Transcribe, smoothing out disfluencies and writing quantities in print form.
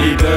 Liebe.